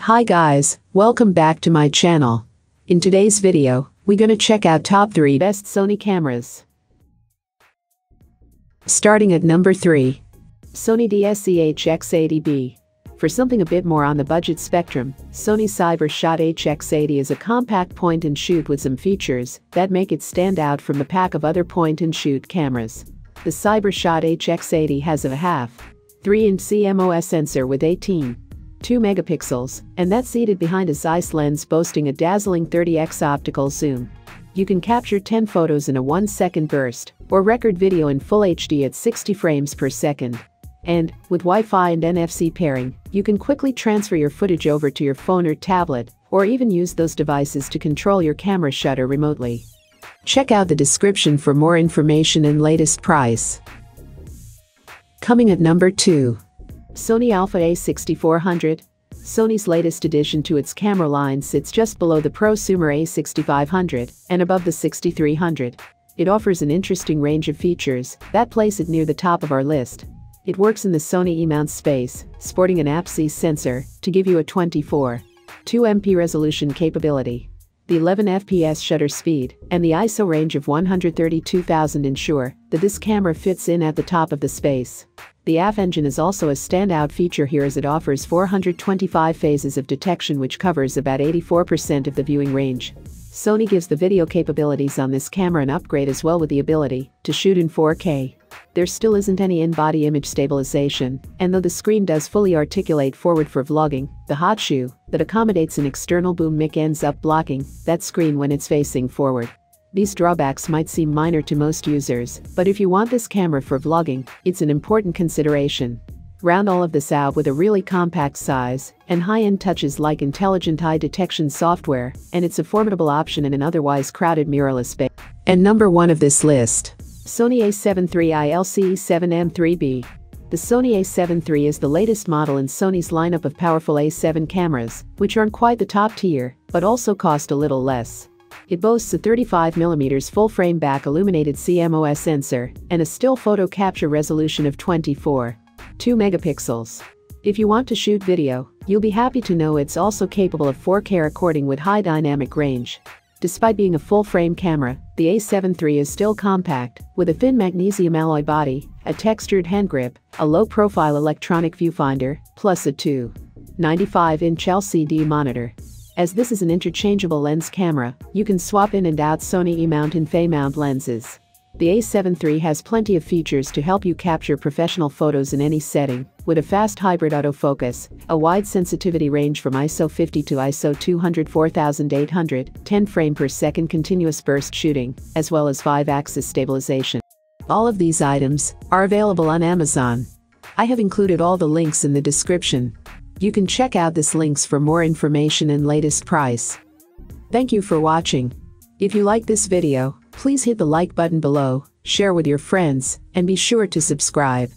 Hi guys, welcome back to my channel. In today's video, we're gonna check out top 3 best Sony cameras. Starting at number 3, Sony DSC-HX80B. For something a bit more on the budget spectrum, Sony Cyber-shot HX80 is a compact point-and-shoot with some features that make it stand out from the pack of other point-and-shoot cameras. The Cyber-shot HX80 has a 1/2-3-inch CMOS sensor with 18.2 megapixels, and that's seated behind a Zeiss lens boasting a dazzling 30x optical zoom. You can capture 10 photos in a 1-second burst, or record video in full HD at 60 frames per second. And, with Wi-Fi and NFC pairing, you can quickly transfer your footage over to your phone or tablet, or even use those devices to control your camera shutter remotely. Check out the description for more information and latest price. Coming at number 2. Sony Alpha A6400. Sony's latest addition to its camera line sits just below the prosumer A6500 and above the 6300. It offers an interesting range of features that place it near the top of our list. It works in the Sony E-mount space, sporting an APS-C sensor to give you a 24.2 MP resolution capability. The 11 FPS shutter speed and the ISO range of 132,000 ensure that this camera fits in at the top of the space. The AF engine is also a standout feature here as it offers 425 phases of detection, which covers about 84% of the viewing range. Sony gives the video capabilities on this camera an upgrade as well, with the ability to shoot in 4K. There still isn't any in-body image stabilization, and though the screen does fully articulate forward for vlogging, the hot shoe that accommodates an external boom mic ends up blocking that screen when it's facing forward. These drawbacks might seem minor to most users, but if you want this camera for vlogging, it's an important consideration. Round all of this out with a really compact size and high-end touches like intelligent eye detection software, and it's a formidable option in an otherwise crowded mirrorless space. And number 1 of this list, Sony a7 III ILCE7M3/B. The Sony a7 III is the latest model in Sony's lineup of powerful A7 cameras, which aren't quite the top tier, but also cost a little less. It boasts a 35mm full-frame back illuminated CMOS sensor and a still photo capture resolution of 24.2 megapixels. If you want to shoot video, you'll be happy to know it's also capable of 4K recording with high dynamic range. Despite being a full-frame camera, the A7 III is still compact, with a thin magnesium alloy body, a textured hand grip, a low-profile electronic viewfinder, plus a 2.95-inch LCD monitor. As this is an interchangeable lens camera, you can swap in and out Sony E-mount and F-mount lenses. The A7 III has plenty of features to help you capture professional photos in any setting, with a fast hybrid autofocus, a wide sensitivity range from ISO 50 to ISO 200 4800, 10 frame per second continuous burst shooting, as well as 5-axis stabilization. All of these items are available on Amazon. I have included all the links in the description. You can check out these links for more information and latest price. Thank you for watching. If you like this video, please hit the like button below, share with your friends, and be sure to subscribe.